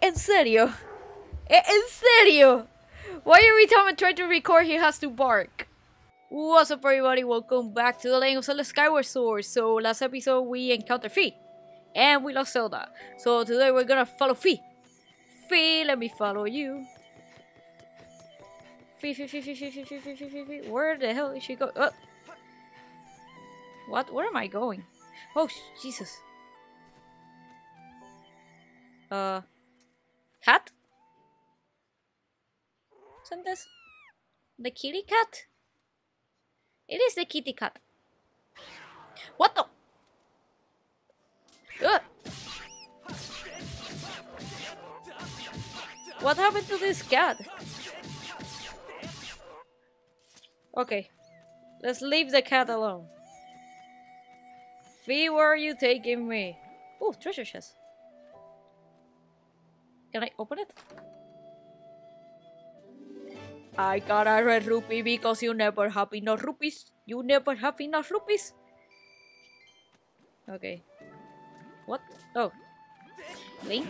En serio? En serio? Why every time I try to record he has to bark? What's up everybody, welcome back to The Legend of Zelda: Skyward Sword. So last episode we encountered Fi, and we lost Zelda. So today we're gonna follow Fi. Fi, let me follow you. Fi. Where the hell is she going? Oh. What? Where am I going? Oh, Jesus. Cat? Isn't this the kitty cat? It is the kitty cat. What the? What happened to this cat? Okay, let's leave the cat alone. Fi, where are you taking me? Oh, treasure chest. Can I open it? I got a red rupee because you never have enough rupees. You never have enough rupees. Okay. What? Oh. Link?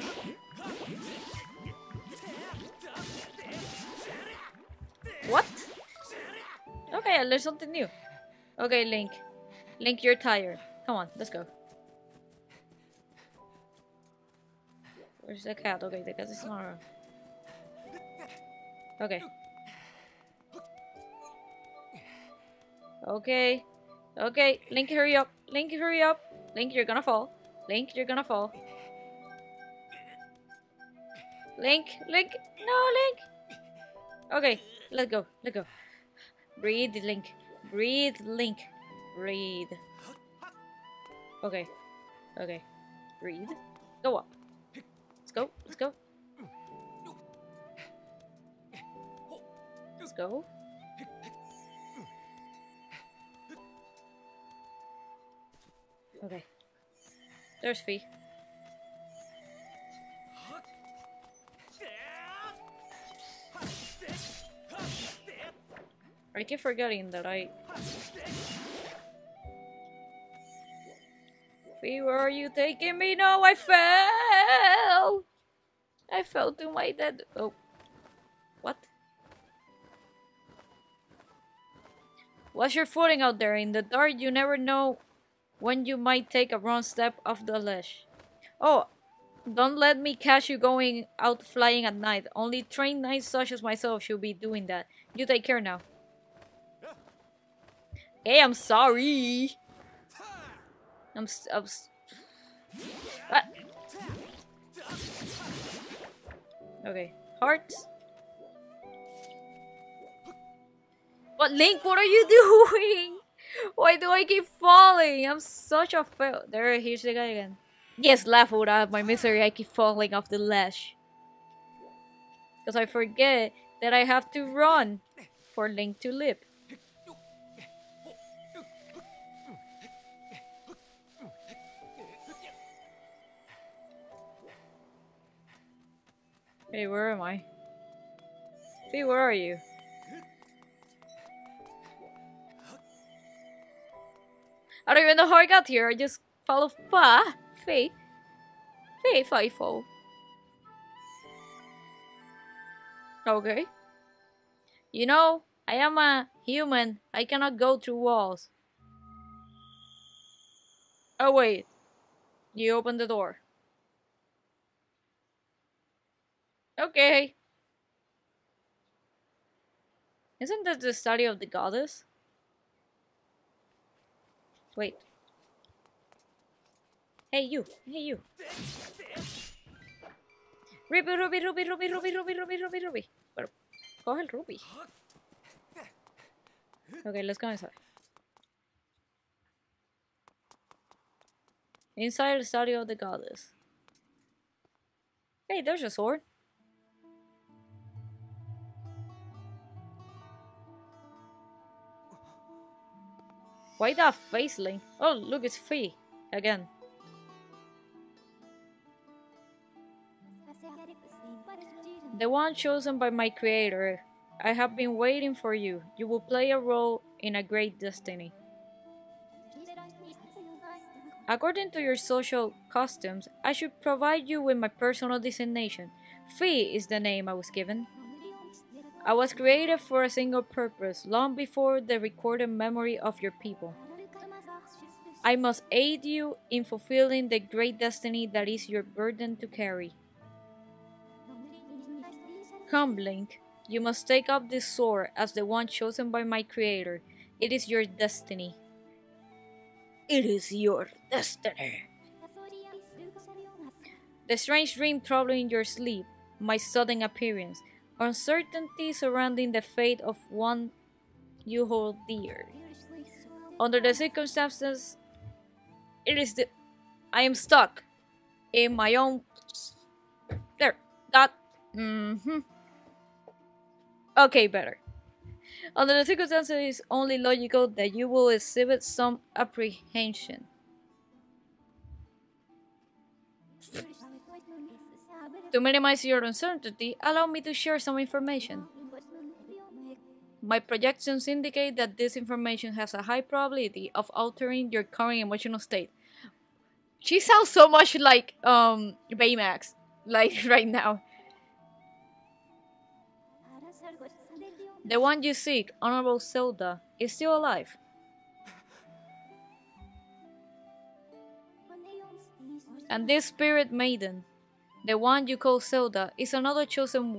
What? Okay, I learned something new. Okay, Link. Link, you're tired. Come on, let's go. Where's the cat? Okay, the cat is not around. Okay. Okay. Okay, Link, hurry up. Link, hurry up. Link, you're gonna fall. Link, you're gonna fall. Link, Link. No, Link. Okay, let's go. Let's go. Breathe, Link. Breathe, Link. Breathe. Okay. Okay. Breathe. Go up. Let's go. Let's go. Let's go. Okay. There's Fi. I keep forgetting that I... Fi, where are you taking me? No, I fell! I fell to my death. Oh. What? Watch your footing out there. In the dark, you never know when you might take a wrong step off the ledge. Oh, don't let me catch you going out flying at night. Only trained knights such as myself should be doing that. You take care now. Hey, I'm sorry. Ah. Okay, hearts. But Link, what are you doing? Why do I keep falling? I'm such a fail. There, here's the guy again. Yes, laugh out my misery. I keep falling off the ledge because I forget that I have to run for Link to live. Hey, where am I? Fi, where are you? I don't even know how I got here. I just follow Fi. Okay. You know, I am a human. I cannot go through walls. Oh wait. You opened the door. Okay. Isn't that the study of the goddess? Wait. Hey you. Hey you. Ruby. Pero coge el ruby. Okay, let's go inside. Inside the study of the goddess. Hey, there's a sword. Why that face, Link? Oh, look, it's Fi again. The one chosen by my creator. I have been waiting for you. You will play a role in a great destiny. According to your social customs, I should provide you with my personal designation. Fi is the name I was given. I was created for a single purpose, long before the recorded memory of your people. I must aid you in fulfilling the great destiny that is your burden to carry. Come, Link. You must take up this sword as the one chosen by my creator. It is your destiny. It is your destiny. The strange dream troubling your sleep, my sudden appearance, uncertainty surrounding the fate of one you hold dear. Under the circumstances, I am stuck in my own... Under the circumstances, it is only logical that you will exhibit some apprehension. To minimize your uncertainty, allow me to share some information. My projections indicate that this information has a high probability of altering your current emotional state. She sounds so much like Baymax, like right now. The one you seek, Honorable Zelda, is still alive. And this spirit maiden, the one you call Zelda, is another chosen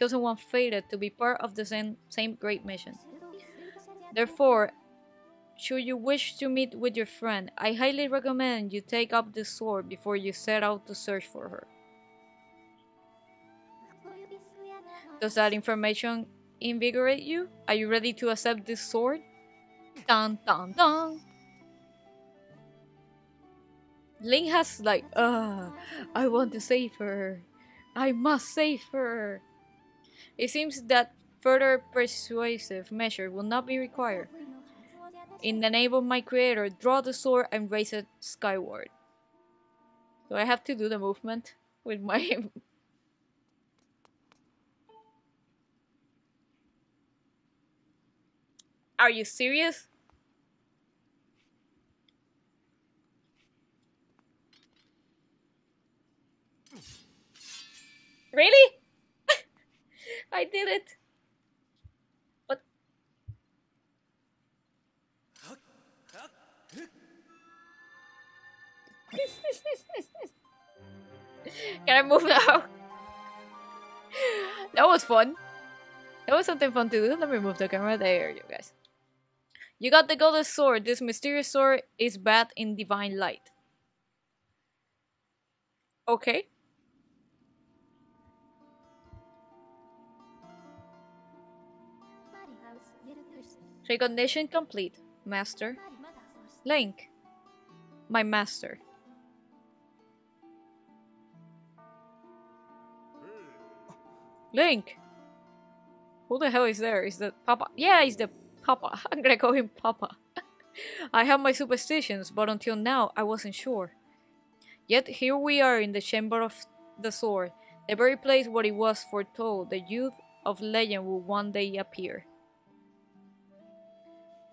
one fated to be part of the same great mission. Therefore, should you wish to meet with your friend, I highly recommend you take up this sword before you set out to search for her. Does that information invigorate you? Are you ready to accept this sword? Dun dun dun! Link has like, I want to save her. I must save her. It seems that further persuasive measure will not be required. In the name of my creator, draw the sword and raise it skyward. Do I have to do the movement with my... Are you serious? Really? I did it. But can I move now? That was fun. That was something fun to do. Let me move the camera. There you guys. You got the Goddess Sword. This mysterious sword is bathed in divine light. Okay. Recognition complete, Master. Link, my master. Link! Who the hell is there? Is that Papa? Yeah, he's the Papa. I'm gonna call him Papa. I have my superstitions, but until now, I wasn't sure. Yet here we are in the Chamber of the Sword, the very place where it was foretold the youth of legend will one day appear.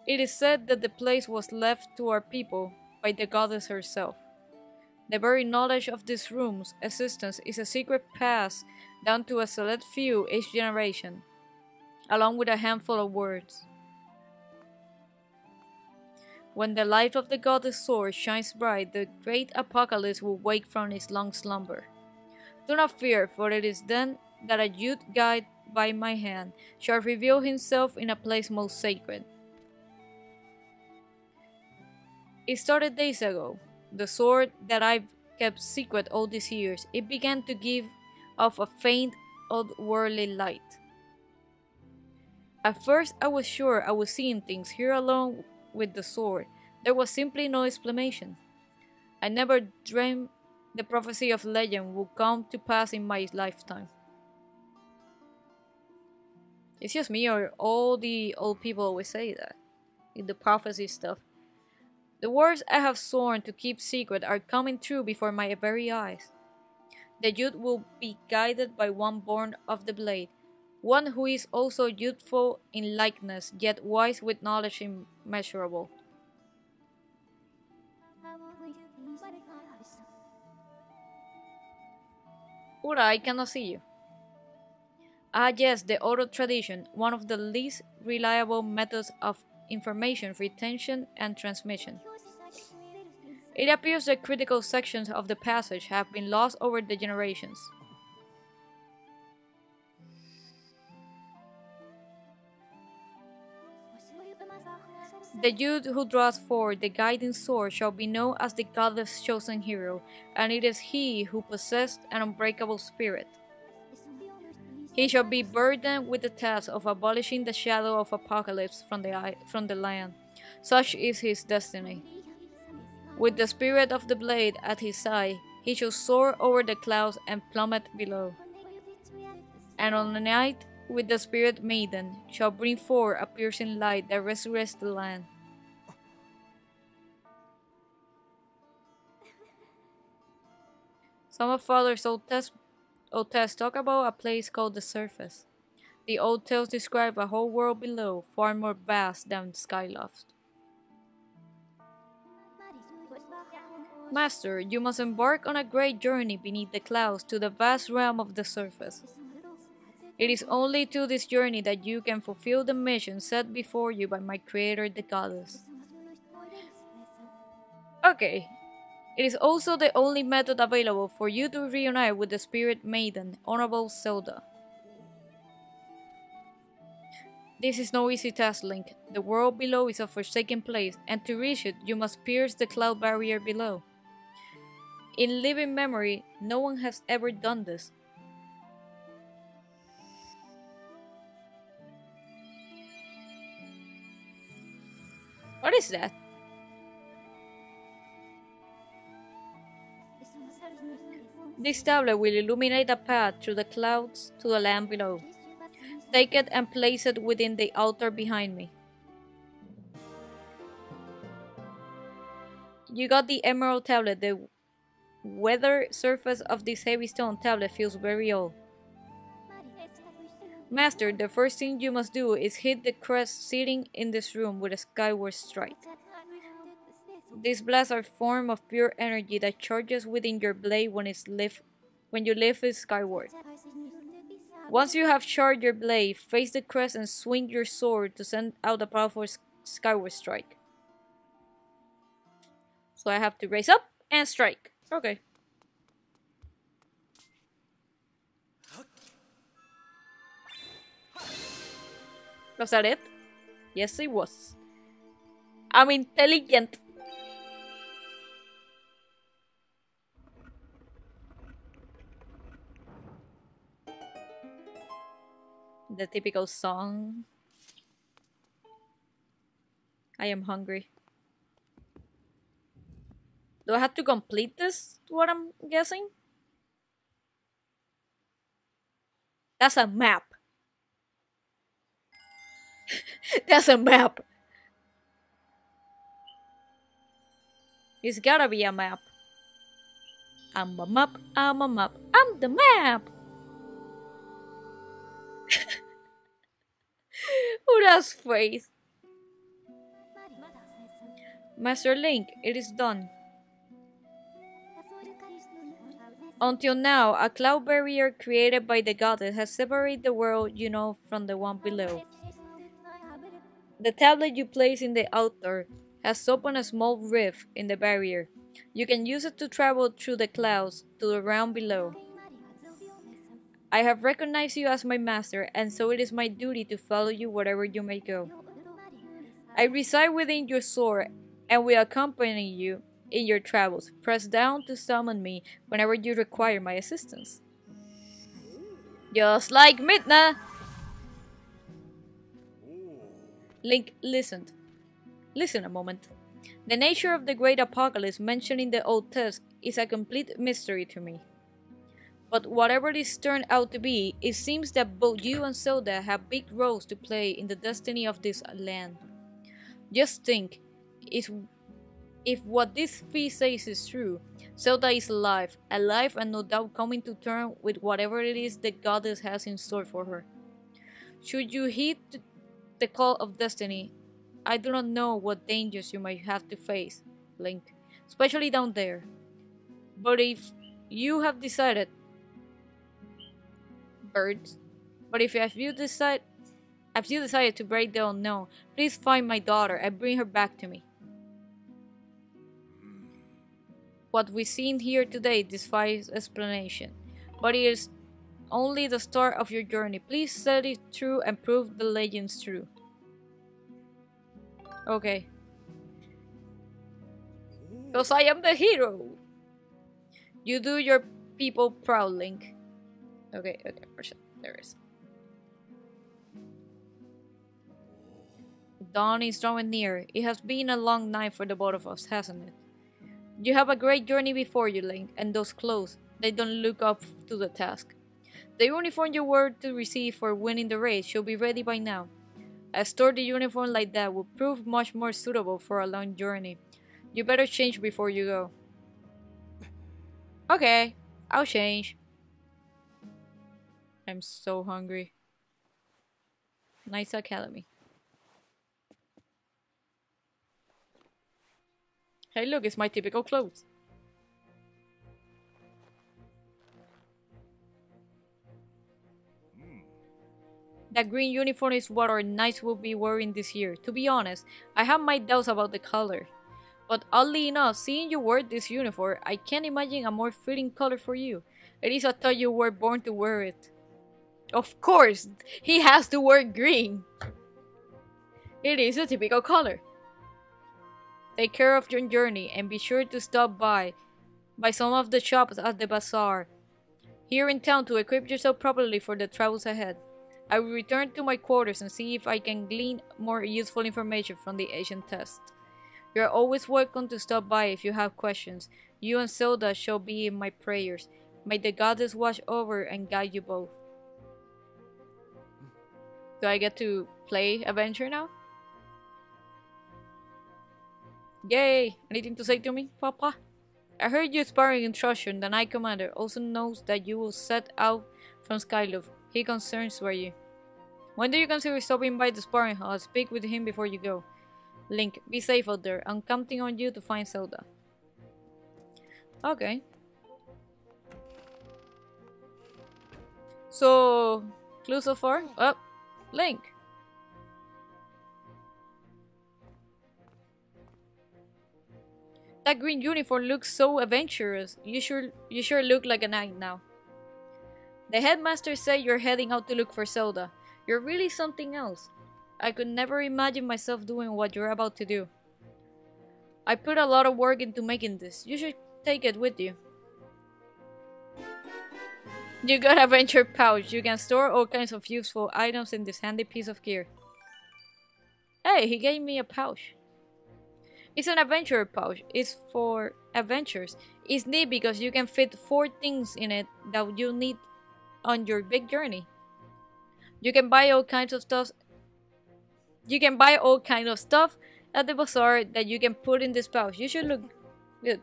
It is said that the place was left to our people by the goddess herself. The very knowledge of this room's existence is a secret passed down to a select few each generation, along with a handful of words. When the light of the goddess sword shines bright, the great apocalypse will wake from its long slumber. Do not fear, for it is then that a youth guided by my hand shall reveal himself in a place most sacred. It started days ago. The sword that I've kept secret all these years, it began to give off a faint, otherworldly light. At first, I was sure I was seeing things here alone with the sword. There was simply no explanation. I never dreamed the prophecy of legend would come to pass in my lifetime. It's just me or all the old people always say that. In the prophecy stuff. The words I have sworn to keep secret are coming true before my very eyes. The youth will be guided by one born of the blade, one who is also youthful in likeness, yet wise with knowledge immeasurable. Ura, I cannot see you. Ah yes, the oral tradition, one of the least reliable methods of information retention and transmission. It appears that critical sections of the passage have been lost over the generations. The youth who draws forth the guiding sword shall be known as the Goddess' chosen hero, and it is he who possessed an unbreakable spirit. He shall be burdened with the task of abolishing the shadow of apocalypse from the land. Such is his destiny. With the spirit of the blade at his side, he shall soar over the clouds and plummet below. And on the night, with the spirit maiden, shall bring forth a piercing light that resurrects the land. Some of Father's old tales talk about a place called the surface. The old tales describe a whole world below, far more vast than Skyloft. Master, you must embark on a great journey beneath the clouds to the vast realm of the surface. It is only through this journey that you can fulfill the mission set before you by my creator, the goddess. Okay. It is also the only method available for you to reunite with the spirit maiden, Honorable Zelda. This is no easy task, Link. The world below is a forsaken place, and to reach it, you must pierce the cloud barrier below. In living memory, no one has ever done this. What is that? This tablet will illuminate a path through the clouds to the land below. Take it and place it within the altar behind me. You got the Emerald Tablet. The weather surface of this heavy stone tablet feels very old. Master, the first thing you must do is hit the crest sitting in this room with a skyward strike. These blasts are a form of pure energy that charges within your blade when you lift it skyward. Once you have charged your blade, face the crest and swing your sword to send out a powerful skyward strike. So I have to raise up and strike. Okay. Was that it? Yes, it was. I'm intelligent. The typical song. I am hungry. Do I have to complete this? What I'm guessing? That's a map. That's a map. It's gotta be a map. I'm a map, I'm a map, I'm the map. Ura's face. Master Link, it is done. Until now, a cloud barrier created by the goddess has separated the world you know from the one below. The tablet you place in the altar has opened a small rift in the barrier. You can use it to travel through the clouds to the realm below. I have recognized you as my master, and so it is my duty to follow you wherever you may go. I reside within your sword and will accompany you in your travels. Press down to summon me whenever you require my assistance. Just like Midna! Link listened. Listen a moment. The nature of the great apocalypse mentioned in the old tales is a complete mystery to me. But whatever this turned out to be, it seems that both you and Zelda have big roles to play in the destiny of this land. Just think, if what this Fi says is true, Zelda is alive and no doubt coming to terms with whatever it is the goddess has in store for her. Should you heed the call of destiny, I do not know what dangers you might have to face, Link, especially down there. But if you have decided birds. But if you decided to break the unknown, please find my daughter and bring her back to me. What we've seen here today defies explanation, but it is only the start of your journey. Please study through and prove the legends true. Okay. Because I am the hero! You do your people proud, Link. Okay, okay, there it is. Dawn is drawing near. It has been a long night for the both of us, hasn't it? You have a great journey before you, Link, and those clothes, they don't look up to the task. The uniform you were to receive for winning the race should be ready by now. A sturdy uniform like that would prove much more suitable for a long journey. You better change before you go. Okay, I'll change. I'm so hungry. Knight's Academy. Hey, look, it's my typical clothes. That green uniform is what our knights will be wearing this year. To be honest, I have my doubts about the color. But oddly enough, seeing you wear this uniform, I can't imagine a more fitting color for you. At least I thought you were born to wear it. Of course, he has to wear green. It is a typical color. Take care of your journey and be sure to stop by some of the shops at the bazaar here in town to equip yourself properly for the travels ahead. I will return to my quarters and see if I can glean more useful information from the ancient test. You are always welcome to stop by if you have questions. You and Zelda shall be in my prayers. May the goddess watch over and guide you both. Do I get to play adventure now? Yay! Anything to say to me, Papa? I heard you sparring intrusion. The Knight Commander also knows that you will set out from Skyloft. He concerns were you. When do you consider stopping by the sparring hall? I'll speak with him before you go. Link, be safe out there. I'm counting on you to find Zelda. Okay. So, clue so far? Oh, Link! That green uniform looks so adventurous. You sure look like a knight now. The headmaster said you're heading out to look for Zelda. You're really something else. I could never imagine myself doing what you're about to do. I put a lot of work into making this. You should take it with you. You got a venture pouch. You can store all kinds of useful items in this handy piece of gear. Hey, he gave me a pouch. It's an adventurer pouch. It's for adventures. It's neat because you can fit 4 things in it that you need on your big journey. You can buy all kinds of stuff. You can buy all kinds of stuff at the bazaar that you can put in this pouch. You should look good.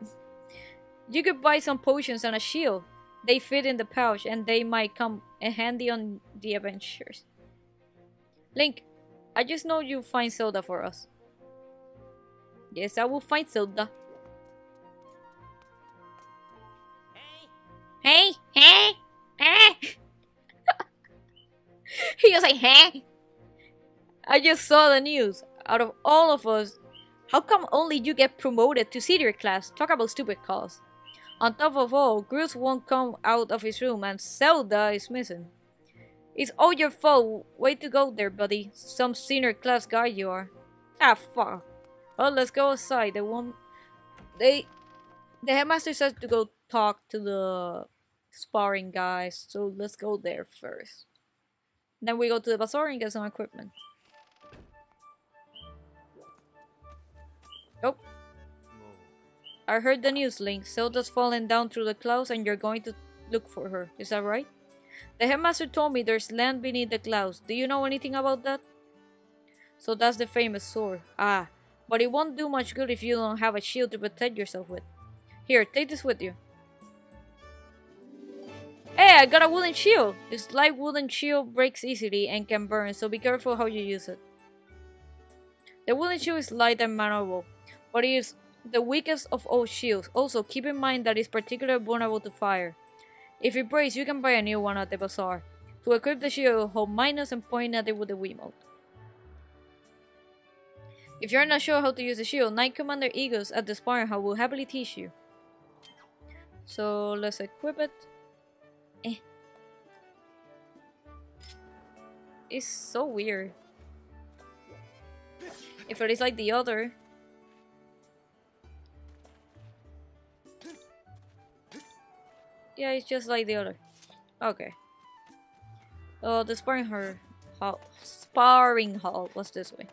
You could buy some potions and a shield. They fit in the pouch and they might come in handy on the adventures. Link, I just know you'll find Zelda for us. Yes, I will find Zelda. Hey! Hey! Hey! He was like, hey! I just saw the news. Out of all of us, how come only you get promoted to senior class? Talk about stupid calls. On top of all, Groot won't come out of his room and Zelda is missing. It's all your fault. Way to go there, buddy. Some senior class guy you are. Ah, fuck. Well, let's go outside. The headmaster says to go talk to the sparring guys. So let's go there first. Then we go to the bazaar and get some equipment. Oh. I heard the news, Link. Zelda's fallen down through the clouds and you're going to look for her. Is that right? The headmaster told me there's land beneath the clouds. Do you know anything about that? So that's the famous sword. Ah. But it won't do much good if you don't have a shield to protect yourself with. Here, take this with you. Hey, I got a wooden shield! This light wooden shield breaks easily and can burn, so be careful how you use it. The wooden shield is light and maneuverable, but it is the weakest of all shields. Also, keep in mind that it is particularly vulnerable to fire. If it breaks, you can buy a new one at the bazaar. To equip the shield, hold minus and point at it with the Wiimote. If you're not sure how to use the shield, Knight Commander Eagles at the Sparring Hall will happily teach you. So let's equip it. It's so weird. If it is like the other. Yeah, it's just like the other. Okay. Oh, the sparring hall was this way.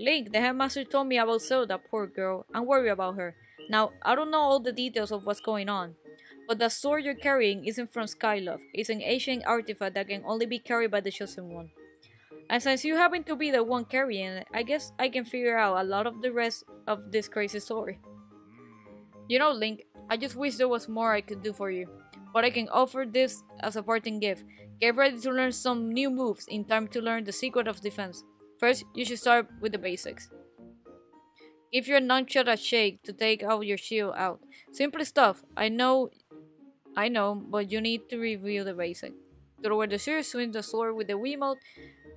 Link, the headmaster told me about Zelda, poor girl. I'm worried about her. Now, I don't know all the details of what's going on, but the sword you're carrying isn't from Skyloft. It's an ancient artifact that can only be carried by the chosen one. And since you happen to be the one carrying it, I guess I can figure out a lot of the rest of this crazy story. You know, Link, I just wish there was more I could do for you, but I can offer this as a parting gift. Get ready to learn some new moves in time to learn the secret of defense. First, you should start with the basics. Give your nunchuck a shake to take out your shield out. Simple stuff, I know, but you need to review the basics. Throw the shield, swing the sword with the Wiimote,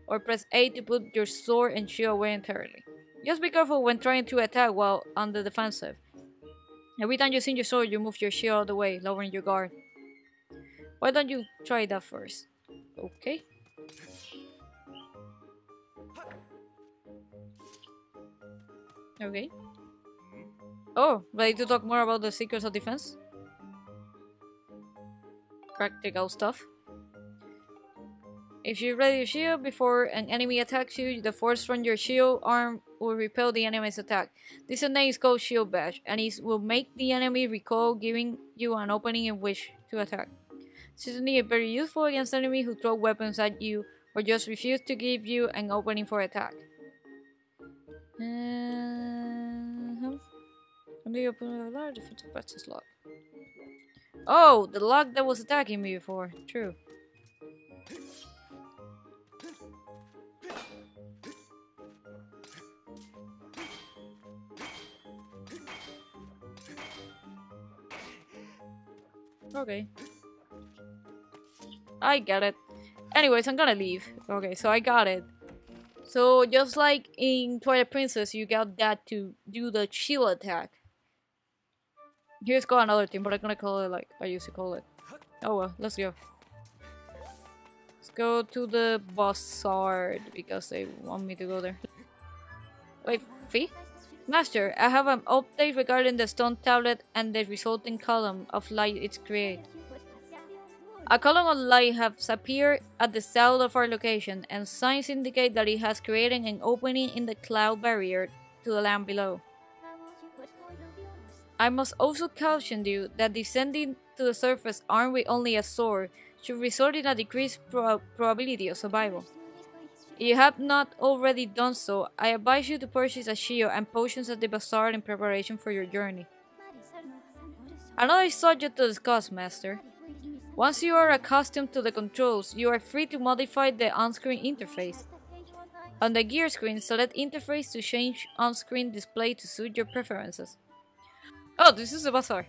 or press A to put your sword and shield away entirely. Just be careful when trying to attack while on the defensive. Every time you swing your sword, you move your shield out of the way, lowering your guard. Why don't you try that first? Okay. Okay. Oh, ready to talk more about the secrets of defense? Practical stuff. If you ready your shield before an enemy attacks you, the force from your shield arm will repel the enemy's attack. This technique is called shield bash, and it will make the enemy recoil, giving you an opening in which to attack. This is very useful against enemies who throw weapons at you or just refuse to give you an opening for attack. Oh, the lock that was attacking me before. True. Okay. I get it. Anyways, I'm gonna leave. Okay, so I got it. So just like in Twilight Princess, you got that to do the shield attack. Here's got another thing, but I'm gonna call it like I used to call it. Oh well, let's go. Let's go to the Bazaar because they want me to go there. Wait, Fi? Master, I have an update regarding the stone tablet and the resulting column of light it creates. A column of light has appeared at the south of our location, and signs indicate that it has created an opening in the cloud barrier to the land below. I must also caution you that descending to the surface armed with only a sword should result in a decreased probability of survival. If you have not already done so, I advise you to purchase a shield and potions at the Bazaar in preparation for your journey. Another subject to discuss, Master. Once you are accustomed to the controls, you are free to modify the on-screen interface. On the gear screen, select interface to change on-screen display to suit your preferences. Oh, this is the Bazaar.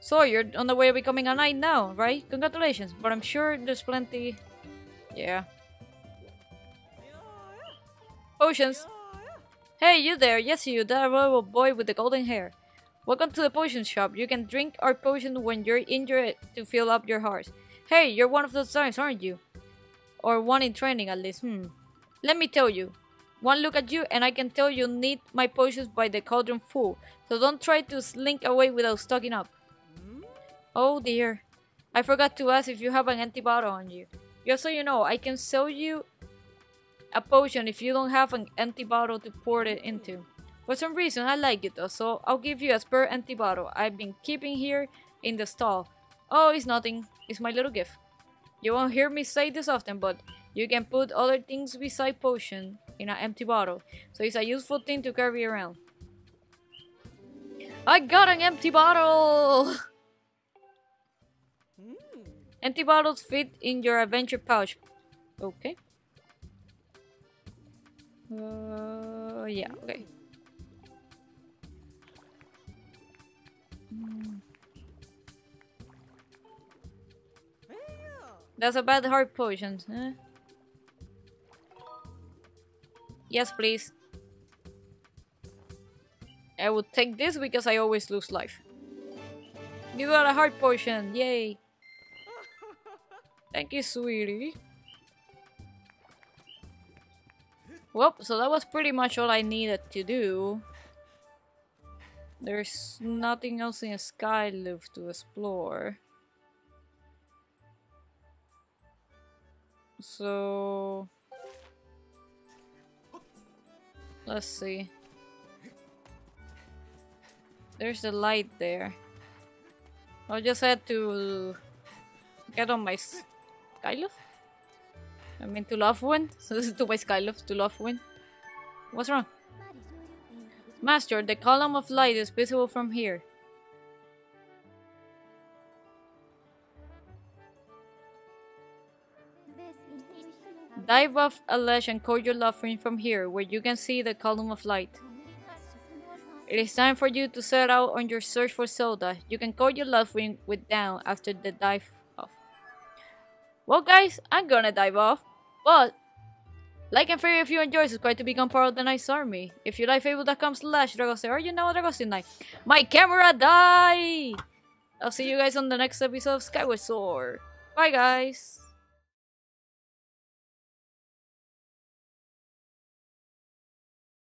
So, you're on the way of becoming a knight now, right? Congratulations, but I'm sure there's plenty... Yeah. Potions! Hey, you there! Yes, you, that adorable boy with the golden hair. Welcome to the potion shop. You can drink our potion when you're injured to fill up your hearts. Hey, you're one of those giants, aren't you? Or one in training, at least. Let me tell you. One look at you, and I can tell you need my potions by the cauldron full. So don't try to slink away without stocking up. Oh dear. I forgot to ask if you have an empty bottle on you. Just so you know, I can sell you a potion if you don't have an empty bottle to pour it into. For some reason, I like it though, so I'll give you a spare empty bottle I've been keeping here in the stall. Oh, it's nothing. It's my little gift. You won't hear me say this often, but you can put other things beside potion in an empty bottle, so it's a useful thing to carry around. I got an empty bottle! Empty bottles fit in your adventure pouch. Okay. Yeah, okay. That's a bad heart potion, huh? Yes, please. I would take this because I always lose life. You got a heart potion, yay! Thank you, sweetie. Well, so that was pretty much all I needed to do. There's nothing else in Skyloft to explore. So... let's see. There's the light there. I just had to get on my Skyloft? I mean to love one. So this is to my Skyloft, to love one. What's wrong? Master, the column of light is visible from here. Dive off a ledge and call your love ring from here, where you can see the column of light. It is time for you to set out on your search for Zelda. You can call your love ring with down after the dive off. Well guys, I'm gonna dive off, but like and favorite if you enjoy, subscribe to become part of the Knight's Army. If you like Fable.com/Dragosir, or you know Dragosir Knight. My camera died! I'll see you guys on the next episode of Skyward Sword. Bye guys!